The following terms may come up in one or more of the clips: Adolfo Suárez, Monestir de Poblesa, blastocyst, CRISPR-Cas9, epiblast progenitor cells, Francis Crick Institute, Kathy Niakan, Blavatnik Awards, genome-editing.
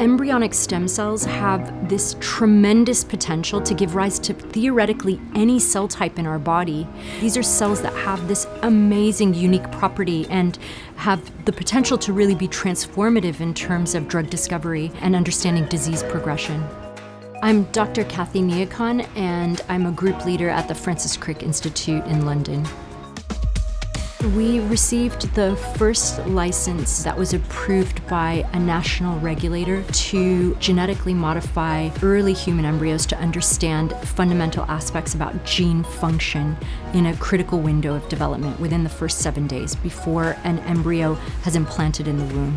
Embryonic stem cells have this tremendous potential to give rise to theoretically any cell type in our body. These are cells that have this amazing unique property and have the potential to really be transformative in terms of drug discovery and understanding disease progression. I'm Dr. Kathy Niakan, and I'm a group leader at the Francis Crick Institute in London. We received the first license that was approved by a national regulator to genetically modify early human embryos to understand fundamental aspects about gene function in a critical window of development within the first 7 days before an embryo has implanted in the womb.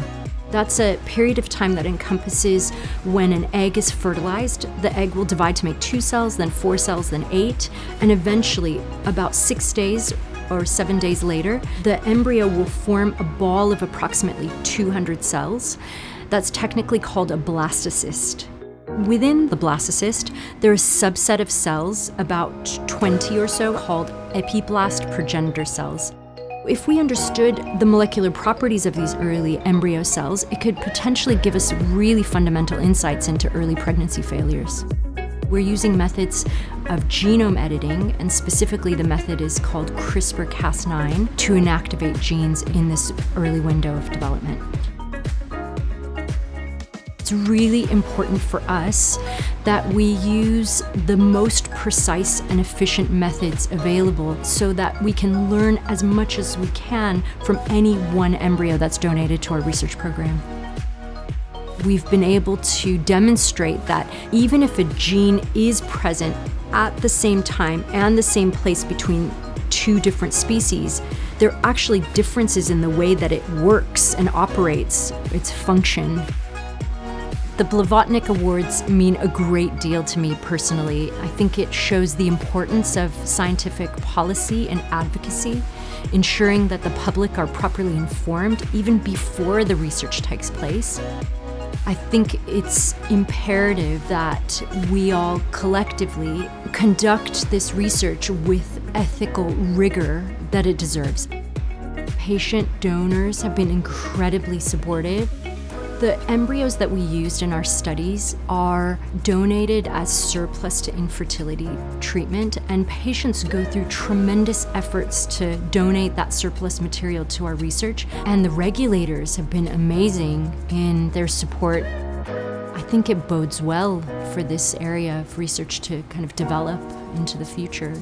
That's a period of time that encompasses when an egg is fertilized. The egg will divide to make 2 cells, then 4 cells, then 8, and eventually about 6 days or 7 days later, the embryo will form a ball of approximately 200 cells. That's technically called a blastocyst. Within the blastocyst, there are a subset of cells, about 20 or so, called epiblast progenitor cells. If we understood the molecular properties of these early embryo cells, it could potentially give us really fundamental insights into early pregnancy failures. We're using methods of genome editing, and specifically the method is called CRISPR-Cas9, to inactivate genes in this early window of development. It's really important for us that we use the most precise and efficient methods available so that we can learn as much as we can from any one embryo that's donated to our research program. We've been able to demonstrate that even if a gene is present at the same time and the same place between 2 different species, there are actually differences in the way that it works and operates its function. The Blavatnik Awards mean a great deal to me personally. I think it shows the importance of scientific policy and advocacy, ensuring that the public are properly informed even before the research takes place. I think it's imperative that we all collectively conduct this research with ethical rigor that it deserves. Patient donors have been incredibly supportive. The embryos that we used in our studies are donated as surplus to infertility treatment, and patients go through tremendous efforts to donate that surplus material to our research, and the regulators have been amazing in their support. I think it bodes well for this area of research to kind of develop into the future.